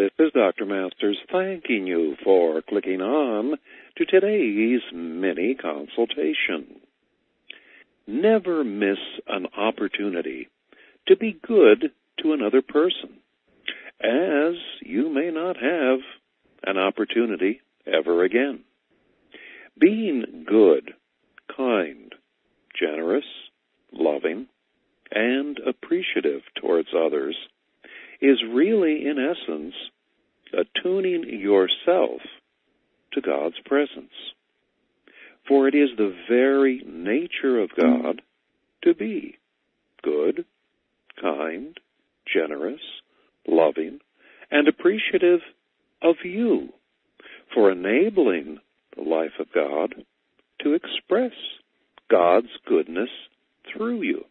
This is Dr. Masters thanking you for clicking on to today's mini consultation. Never miss an opportunity to be good to another person, as you may not have an opportunity ever again. Being good, kind, generous, loving, and appreciative towards others is really, in essence, attuning yourself to God's presence. For it is the very nature of God to be good, kind, generous, loving, and appreciative of you, for enabling the life of God to express God's goodness through you.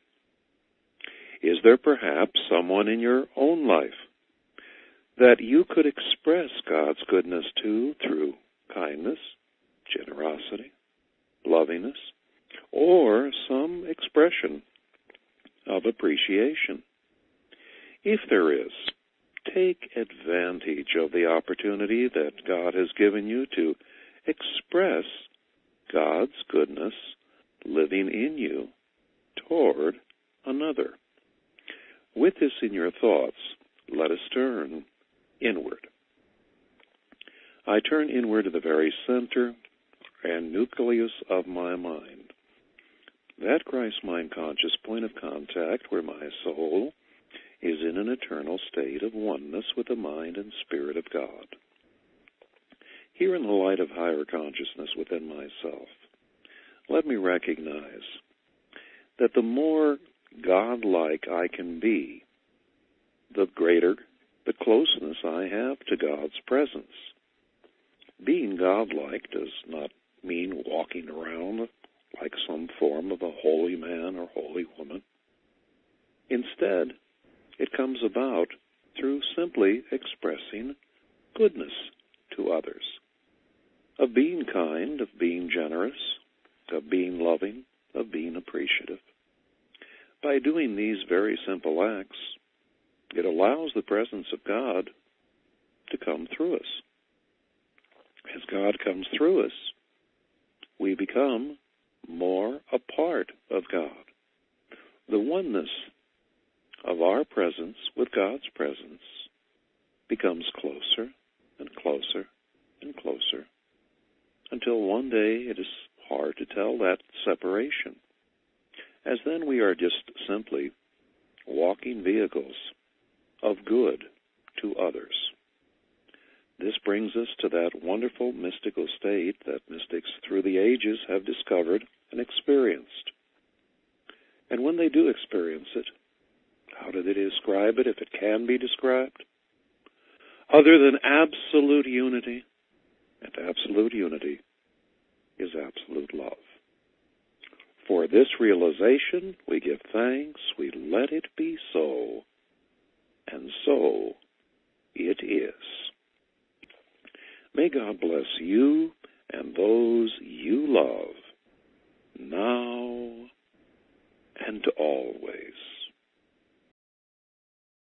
Is there perhaps someone in your own life that you could express God's goodness to through kindness, generosity, lovingness, or some expression of appreciation? If there is, take advantage of the opportunity that God has given you to express God's goodness living in you toward another. With this in your thoughts, let us turn inward. I turn inward to the very center and nucleus of my mind, that Christ mind conscious point of contact where my soul is in an eternal state of oneness with the mind and spirit of God. Here in the light of higher consciousness within myself, let me recognize that the more God-like I can be, the greater the closeness I have to God's presence. Being God-like does not mean walking around like some form of a holy man or holy woman. Instead, it comes about through simply expressing goodness to others, of being kind, of being generous, of being loving, of being appreciative. By doing these very simple acts, it allows the presence of God to come through us. As God comes through us, we become more a part of God. The oneness of our presence with God's presence becomes closer and closer and closer, until one day it is hard to tell that separation, as then we are just simply walking vehicles of good to others. This brings us to that wonderful mystical state that mystics through the ages have discovered and experienced. And when they do experience it, how do they describe it, if it can be described? Other than absolute unity, and absolute unity is absolute love. For this realization, we give thanks, we let it be so, and so it is. May God bless you and those you love, now and always.